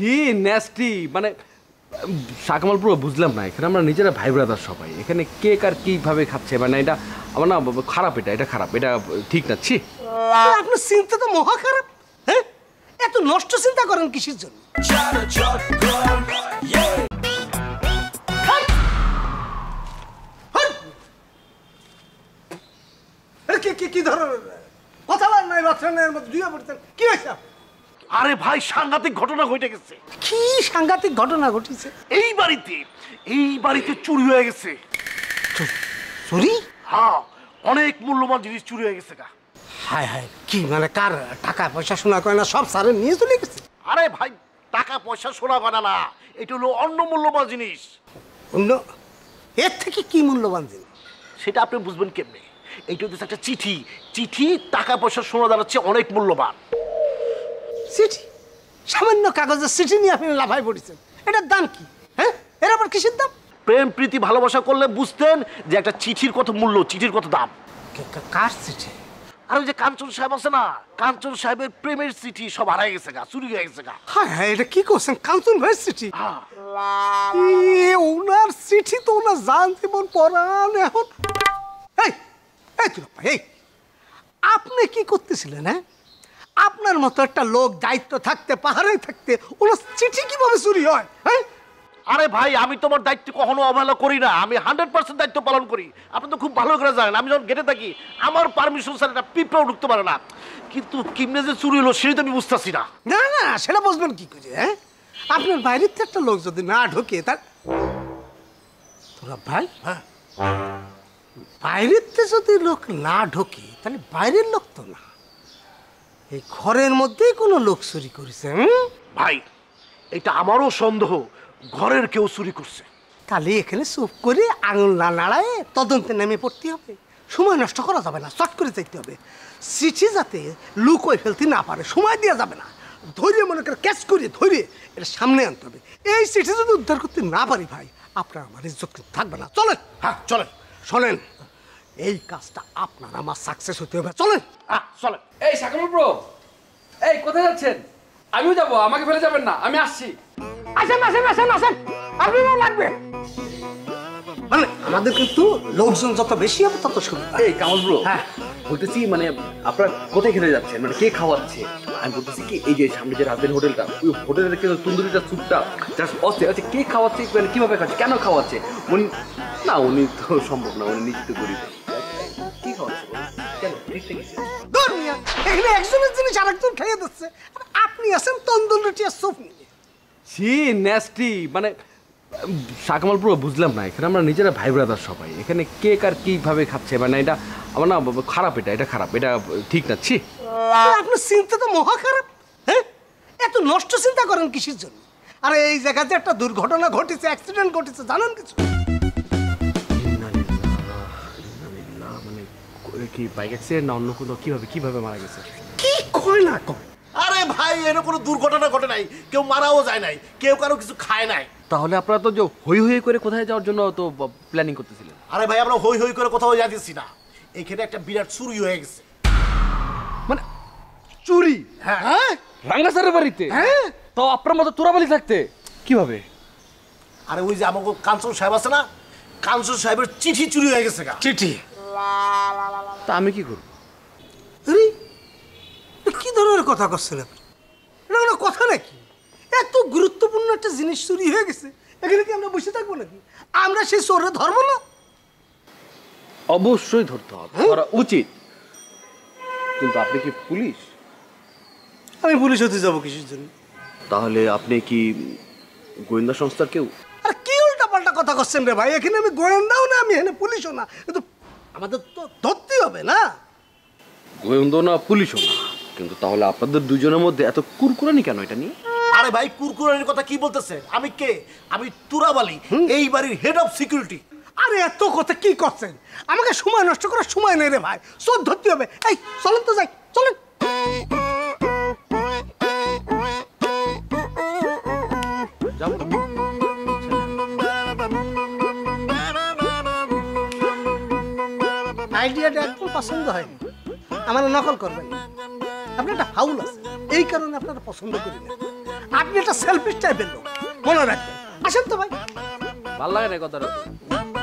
ছি নেস্টি মানে শাকমাল পুরো বুঝলাম না। এখানে আমরা নিজেরা ভাই ব্রাদার সবাই, এখানে কে কার কীভাবে খাচ্ছে মানে এটা আমার না খারাপ, এটা খারাপ, এটা ঠিক না। ছি আপনার চিন্তা তো মহা খারাপ। হ্যাঁ এত নষ্ট চিন্তা করেন কিসের জন্য? কি ধরনের কথা নাই বাচ্চা নেই মধ্যে দুইয়া পড়তেন কি হয়েছে? আরে ভাই সাংঘাতিক ঘটনা ঘটে গেছে। কি সাংঘাতিক ঘটনা ঘটেছে? এই বাড়িতে চুরি হয়ে গেছে। চুরি? হ্যাঁ, অনেক মূল্যবান জিনিস চুরি হয়ে গেছে। হায় হায়, কি মানে কার টাকা পয়সা সোনা গয়না সব সারে নিয়ে চলে গেছে? আরে ভাই টাকা পয়সা সোনা গয়না না, এটা হলো অন্য মূল্যবান জিনিস। অন্য? এর থেকে কি মূল্যবান জিনিস সেটা আপনি বুঝবেন কেমনে? এইটা হচ্ছে একটা চিঠি। চিঠি টাকা পয়সা সোনা দাঁড়াচ্ছে অনেক মূল্যবান। চিঠি? সামান্য কাগজের চিঠি নিয়ে আপনি লাফায় পড়েছেন, এটার দাম কি? হ্যাঁ এর আবার কিসের দাম? প্রেম প্রীতি ভালোবাসা করলে বুঝতেন যে একটা চিঠির কত মূল্য, চিঠির কত দাম। কার চিঠি? আর ওই যে কাঞ্চন সাহেব আছে না, কাঞ্চন সাহেবের প্রেমের চিঠি সব হারাই গেছে, চুরি হয়ে গেছে। হ্যাঁ হ্যাঁ, এটা কি করছেন? কাঞ্চন ভাইয়ের চিঠি? ওনার চিঠি তো ওনার জান জীবন পরাণ। এখন আপনি কি করতেছিলেন? হ্যাঁ আপনার মতো একটা লোক দায়িত্ব থাকতে পাহাড়ে থাকতে ওনার চিঠি কিভাবে চুরি হয়? হ্যাঁ আরে ভাই আমি তোমার দায়িত্ব কখনো অবহেলা করি না, আমি 100% দায়িত্ব পালন করি। আপনি তো খুব ভালো করে জানেন আমি যখন গেটে থাকি আমার পারমিশন ছাড়া একটা পিঁপড়াও ঢুকতে পারে না। কিন্তু কিমনে যে চুরি হলো সেটা তো আমি বুঝতেছি না। না না সেটা বুঝবেন কি করে? হ্যাঁ আপনার বাইরের তো একটা লোক যদি না ঢোকে তার তোরা ভাই। হ্যাঁ বাইরের যদি লোক না ঢোকে তাহলে বাইরের লোক তো না, এই ঘরের মধ্যেই কোনো লোক চুরি করেছে। ভাই এটা আমারও সন্দেহ, ঘরের কেউ চুরি করছে। তাহলে এখানে চুপ করে আঙুল না নাড়ায় তদন্তে নেমে পড়তে হবে, সময় নষ্ট করা যাবে না, চট করে যেতে হবে। চিঠি যাতে লুকোয় ফেলতে না পারে সময় দেওয়া যাবে না, ধরে মনে করে ক্যাচ করে ধরে এটা সামনে আনতে হবে। এই চিঠি যদি উদ্ধার করতে না পারি ভাই আপনার আমার ইজ্জত থাকবে না। চলেন। হ্যাঁ চলেন। শোনেন এই কাজটা আপনার আমার সাকসেস হতে হবে। চলেন। হ্যাঁ চলেন। এই শাকল ব্রো, এই কোথায় যাচ্ছেন? আমিও যাবো, আমাকে ফেলে যাবেন না, আমি আসছি। আসেন আসেন আসেন আসেন, আপনারও লাগবে। মানে আমাদের কিন্তু লোকজন যত বেশি হবে তত সুবিধা। এই কামাল ব্রো, হ্যাঁ বলতেছি মানে আপনারা কোথায় খেতে যাচ্ছেন, মানে কে খাওয়াচ্ছে? আমি বলতেছি কি এই যে সামনে যে রাজবেন হোটেলটা, ওই হোটেলের কিন্তু তন্দুরিটা স্যুপটা জাস্ট অস্থির। আচ্ছা কে খাওয়াচ্ছে, মানে কীভাবে খাচ্ছে, কেন খাওয়াচ্ছে? উনি না উনি তো সম্ভব না, উনি নিশ্চিত করি কি খাওয়াচ্ছে কেন দেখতে গেছে। ধর্মিয়া এখানে একজনের জিনিস আরেকজন খাইয়ে দিচ্ছে, আপনি আছেন তন্দুরিটা স্যুপ নিয়ে। ছি নেস্টি মানে শাকমাল পুরো বুঝলাম না। এখানে আমরা নিজেরা ভাই ব্রাদার সবাই, এখানে কে কার কীভাবে খাচ্ছে মানে এটা আমার না খারাপ, এটা খারাপ, এটা ঠিক না। ছি আপনার চিন্তা তো মহা খারাপ। হ্যাঁ এত নষ্ট চিন্তা করেন কিসের জন্য? আরে এই জায়গাতে একটা দুর্ঘটনা ঘটেছে, অ্যাক্সিডেন্ট ঘটেছে, জানেন কিছু? মানে কি বাইক অ্যাক্সিডেন্ট না অন্য কোনো? কীভাবে মারা গেছে? কি কয় না কয়? আরে ভাই এর কোনো দুর্ঘটনা ঘটে নাই, কেউ মারাও যায় নাই, কেউ কারো কিছু খায় নাই। তাহলে আপনারা তো যে হই হই করে কোথায় যাওয়ার জন্য তো প্ল্যানিং করতেছিলেন? আরে ভাই আমরা হই হই করে কোথাও যাচ্ছি না, এখানে একটা বিরাট চুরি হয়ে গেছে। মানে চুরি? হ্যাঁ রাঙ্গা স্যারের বাড়িতে? হ্যাঁ তাও আপনার মতো চোরাবালি থাকতে কিভাবে? আরে ওই যে আমাকে কাঞ্চন সাহেব আছে না, কাঞ্চন সাহেবের চিঠি চুরি হয়ে গেছে। চিঠি? তা আমি কি করব? আরে কি ধরনের কথা করছেন আপনি? এটা কোনো কথা নাকি? এত গুরুত্বপূর্ণ একটা জিনিস চুরি হয়ে গেছে, এখানে কি আমরা বসে থাকবো নাকি? আমরা সেই চোররা ধরবো না? অবশ্যই ধরতে হবে, ধরা উচিত। কিন্তু আপনি কি পুলিশ? আমি পুলিশ হতে যাবো কিসের জন্য? তাহলে আপনি কি গোয়েন্দা সংস্থার কেউ? আরে কি উল্টা পাল্টা কথা করছেন রে ভাই, এখানে আমি গোয়েন্দাও না, আমি এখানে পুলিশও না। কিন্তু আমাদের তো ধরতেই হবে না? গোয়েন্দাও না পুলিশও না, কিন্তু তাহলে আপনাদের দুজনের মধ্যে এত কুরকুরানি কেন এটা নিয়ে? আরে ভাই কুরকুরানির কথা কি বলতেছেন? আমি কে? আমি তুরাবালি, এই বাড়ির হেড অফ সিকিউরিটি। আরে এত কথা কি করছেন? আমাকে সময় নষ্ট করার সময় নেই রে ভাই, চোর ধরতে হবে। এই চলেন তো যাই, চলেন। আইডিয়াটা একদম পছন্দ হয়নি, আমার নকল করবেন। আপনার একটা ফাউল আছে, এই কারণে আপনারা পছন্দ করি না। আপনি একটা সেলফিশ টাইপের লোক, মনে রাখবেন। আসেন তো ভাই, ভালো লাগে না কথাটা।